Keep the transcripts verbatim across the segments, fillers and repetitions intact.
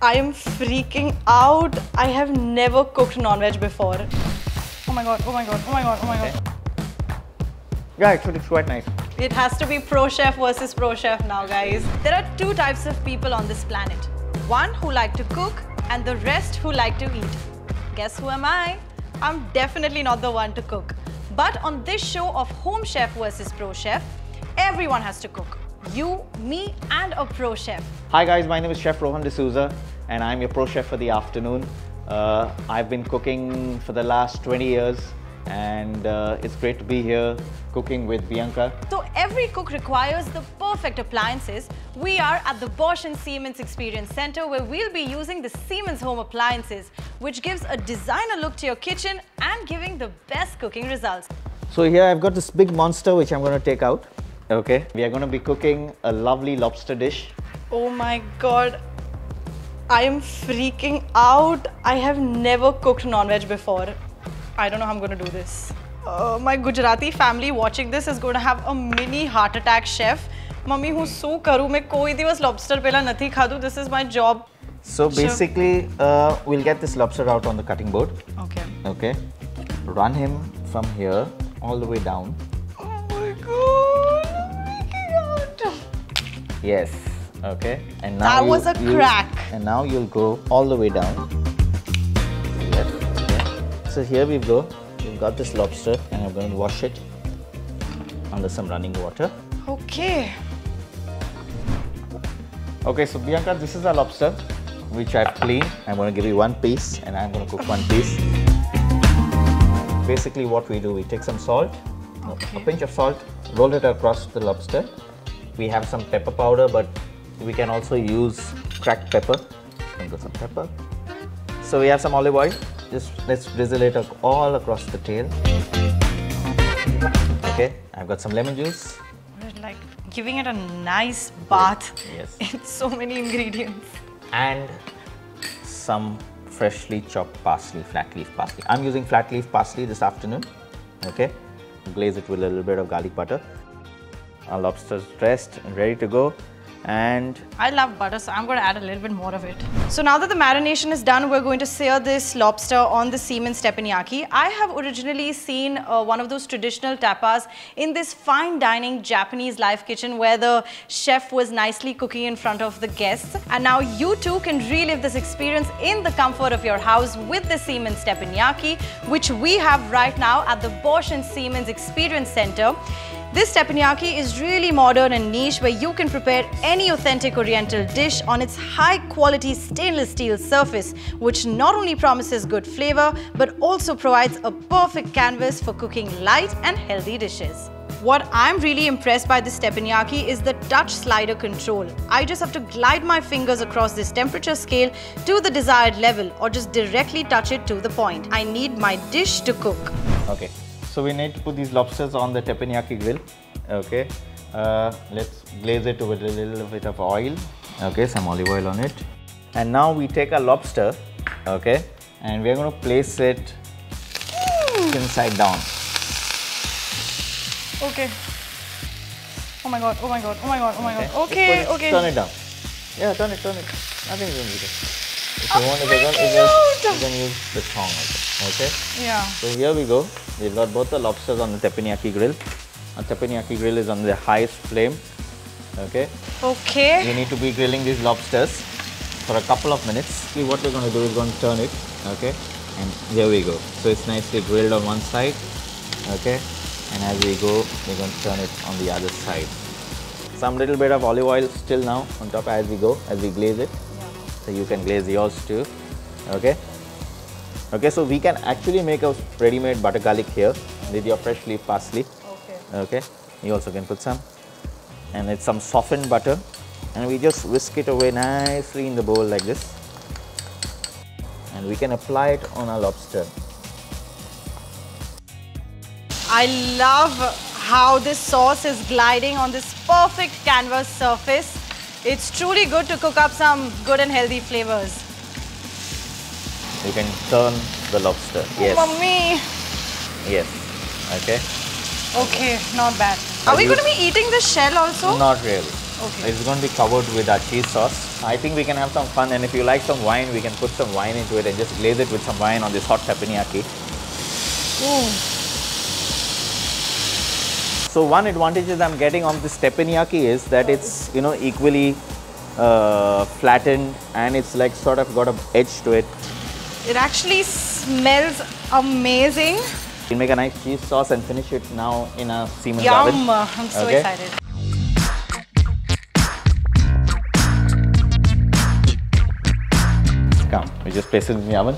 I am freaking out. I have never cooked non-veg before. Oh my god, oh my god, oh my god, oh my god. Yeah, actually it's quite nice. It has to be pro chef versus pro chef now, guys. There are two types of people on this planet. One who like to cook and the rest who like to eat. Guess who am I? I'm definitely not the one to cook. But on this show of home chef versus pro chef, everyone has to cook. You, me and a pro chef. Hi guys, my name is Chef Rohan D'Souza and I'm your pro chef for the afternoon. Uh, I've been cooking for the last twenty years and uh, it's great to be here cooking with Bianca. So every cook requires the perfect appliances. We are at the Bosch and Siemens Experience Center where we'll be using the Siemens Home Appliances, which gives a designer look to your kitchen and giving the best cooking results. So here I've got this big monster which I'm going to take out. Okay, we are going to be cooking a lovely lobster dish. Oh my god, I am freaking out. I have never cooked non-veg before. I don't know how I'm going to do this. Uh, my Gujarati family watching this is going to have a mini heart attack, chef. Mummy, hu so karu main koi divas lobster pehla nathi khadu. This is my job. So basically, uh, we'll get this lobster out on the cutting board. Okay. Okay. Run him from here all the way down. Oh my god. Yes, okay. And now that was a crack. And now you'll go all the way down. Yes, yes. So here we go. We've got this lobster and I'm going to wash it under some running water. Okay. Okay, so Bianca, this is our lobster, which I've cleaned. I'm going to give you one piece and I'm going to cook one piece. Basically what we do, we take some salt, okay. a pinch of salt, roll it across the lobster. We have some pepper powder, but we can also use cracked pepper. We'll get some pepper. So we have some olive oil. Just let's drizzle it all across the tail. Okay, I've got some lemon juice. We're like giving it a nice bath. Yes. It's so many ingredients. And some freshly chopped parsley, flat leaf parsley. I'm using flat leaf parsley this afternoon. Okay, glaze it with a little bit of garlic butter. Our lobster's dressed and ready to go, and I love butter, so I'm going to add a little bit more of it. So now that the marination is done, we're going to sear this lobster on the Siemens Teppanyaki. I have originally seen uh, one of those traditional tapas in this fine dining Japanese live kitchen where the chef was nicely cooking in front of the guests. And now you too can relive this experience in the comfort of your house with the Siemens Teppanyaki, which we have right now at the Bosch and Siemens Experience Center. This teppanyaki is really modern and niche where you can prepare any authentic oriental dish on its high quality stainless steel surface, which not only promises good flavor but also provides a perfect canvas for cooking light and healthy dishes. What I'm really impressed by this teppanyaki is the touch slider control. I just have to glide my fingers across this temperature scale to the desired level or just directly touch it to the point I need my dish to cook. Okay. So we need to put these lobsters on the teppanyaki grill. Okay, uh, let's glaze it with a little bit of oil. Okay, some olive oil on it. And now we take our lobster, okay, and we're going to place it mm. inside down. Okay. Oh my god, oh my god, oh my god, oh my okay. god. Okay, it, okay. Turn it down. Yeah, turn it, turn it. Nothing's going to be there. If you oh, want to get on, you can use the thong also. Okay? Yeah. So here we go. We've got both the lobsters on the teppanyaki grill. Our teppanyaki grill is on the highest flame. Okay? Okay. We need to be grilling these lobsters for a couple of minutes. See, what we're going to do is going to turn it. Okay? And here we go. So it's nicely grilled on one side. Okay? And as we go, we're going to turn it on the other side. Some little bit of olive oil still now on top as we go, as we glaze it. Yeah. So you can glaze yours too. Okay? Okay, so we can actually make a ready-made butter garlic here with your fresh leaf parsley. Okay. Okay. You also can put some. And it's some softened butter. And we just whisk it away nicely in the bowl like this. And we can apply it on our lobster. I love how this sauce is gliding on this perfect canvas surface. It's truly good to cook up some good and healthy flavors. You can turn the lobster. Yes. Oh, mummy. Yes. Okay. Okay, not bad. Are, Are we going to be eating the shell also? Not really. Okay. It's going to be covered with our cheese sauce. I think we can have some fun, and if you like some wine, we can put some wine into it and just glaze it with some wine on this hot teppanyaki. Mm. So one advantage that I'm getting on this teppanyaki is that it's, you know, equally uh, flattened, and it's like sort of got an edge to it. It actually smells amazing. We'll make a nice cheese sauce and finish it now in a Siemens oven. Yum! I'm so okay. excited. Come, we just place it in the oven.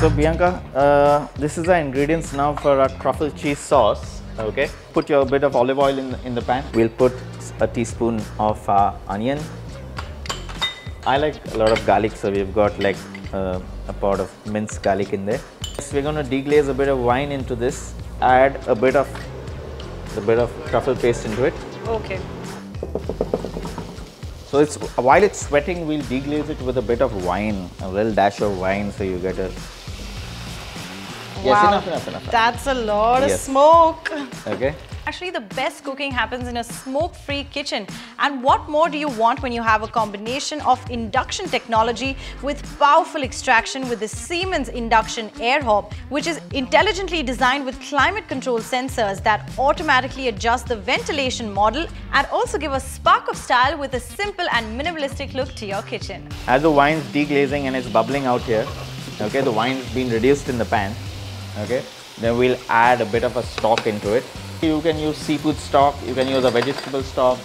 So Bianca, uh, this is the ingredients now for our truffle cheese sauce. Okay, put your bit of olive oil in the, in the pan. We'll put a teaspoon of uh, onion. I like a lot of garlic, so we've got like uh, a pot of minced garlic in there. So we're going to deglaze a bit of wine into this. Add a bit of a bit of truffle paste into it. Okay. So it's while it's sweating, we'll deglaze it with a bit of wine, a little dash of wine, so you get a. Wow. Yes, enough, enough, enough. That's a lot yes. of smoke. Okay. Actually, the best cooking happens in a smoke-free kitchen. And what more do you want when you have a combination of induction technology with powerful extraction with the Siemens induction air hob, which is intelligently designed with climate control sensors that automatically adjust the ventilation model and also give a spark of style with a simple and minimalistic look to your kitchen. As the wine's deglazing and it's bubbling out here, okay, the wine's been reduced in the pan, okay, then we'll add a bit of a stock into it. You can use seafood stock, you can use a vegetable stock,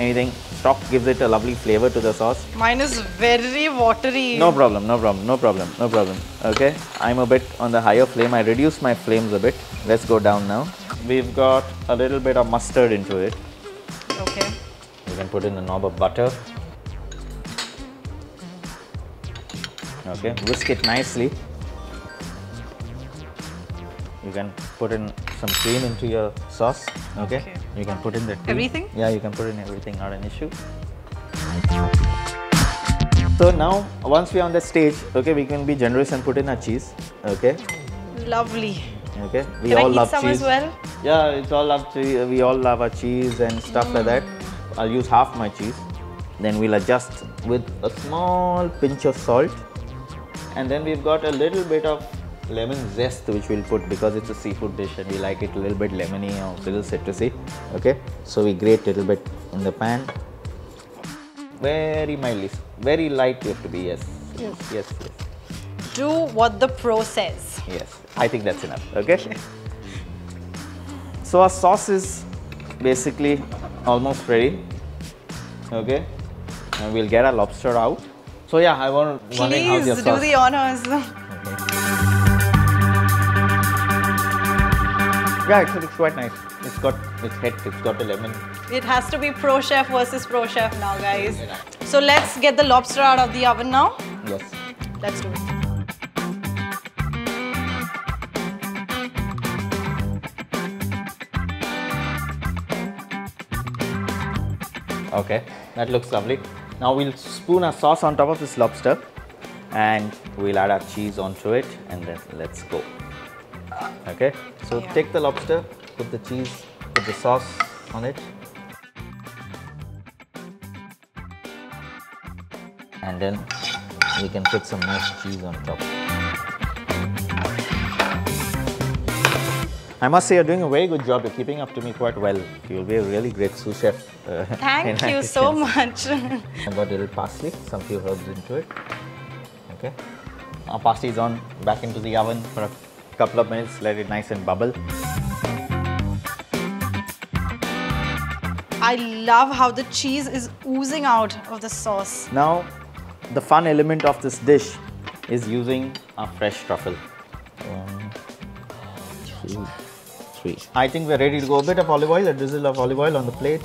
anything. Stock gives it a lovely flavor to the sauce. Mine is very watery. No problem, no problem, no problem, no problem. Okay, I'm a bit on the higher flame. I reduced my flames a bit. Let's go down now. We've got a little bit of mustard into it. Okay. You can put in a knob of butter. Okay, whisk it nicely. You can put in some cream into your sauce, okay? okay. You can put in the tea. Everything? Yeah, you can put in everything, not an issue. So now, once we are on the stage, okay, we can be generous and put in our cheese, okay? Lovely. Okay, we can all I eat love some cheese. as well? Yeah, it's all love cheese. We all love our cheese and stuff mm. like that. I'll use half my cheese. Then we'll adjust with a small pinch of salt. And then we've got a little bit of lemon zest, which we'll put because it's a seafood dish and we like it a little bit lemony or a little citrusy. Okay, so we grate a little bit in the pan. Very mildly, very light you have to be, yes. Yes. Yes, yes. Do what the pro says. Yes, I think that's enough, okay? okay. So our sauce is basically almost ready, okay? And we'll get our lobster out. So yeah, I want to wondering how's your sauce? Please do the honors. Yeah, it's, it's quite nice. It's got it's hit, it's got a lemon. It has to be pro chef versus pro chef now, guys. Yeah. So let's get the lobster out of the oven now. Yes. Let's do it. Okay, that looks lovely. Now we'll spoon our sauce on top of this lobster and we'll add our cheese onto it and then let's go. Okay, so yeah. take the lobster, put the cheese, put the sauce on it. And then we can put some nice cheese on top. I must say you're doing a very good job. You're keeping up to me quite well. You'll be a really great sous chef. Uh, Thank you so much. I've got a little parsley, some few herbs into it. Okay, our parsley is on, back into the oven for a couple of minutes, let it nice and bubble. I love how the cheese is oozing out of the sauce. Now, the fun element of this dish is using a fresh truffle. One, two, three. I think we're ready to go. A bit of olive oil, a drizzle of olive oil on the plate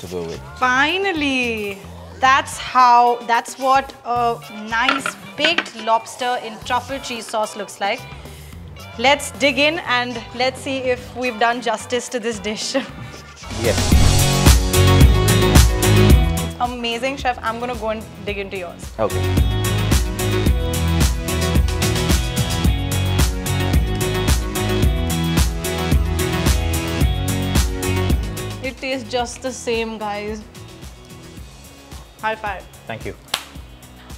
to go with. Finally! That's how, that's what a nice baked lobster in truffle cheese sauce looks like. Let's dig in and let's see if we've done justice to this dish. Yes. Amazing, chef. I'm gonna go and dig into yours. Okay. tastes just the same, guys. High five. Thank you.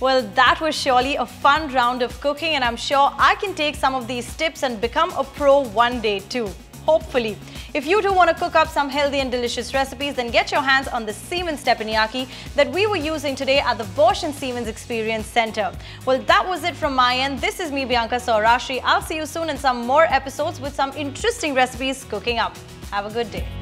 Well, that was surely a fun round of cooking, and I'm sure I can take some of these tips and become a pro one day too, hopefully. If you do want to cook up some healthy and delicious recipes, then get your hands on the Siemens Teppanyaki that we were using today at the Bosch and Siemens Experience Center. Well, that was it from my end. This is me, Bianca Saurastri. I'll see you soon in some more episodes with some interesting recipes cooking up. Have a good day.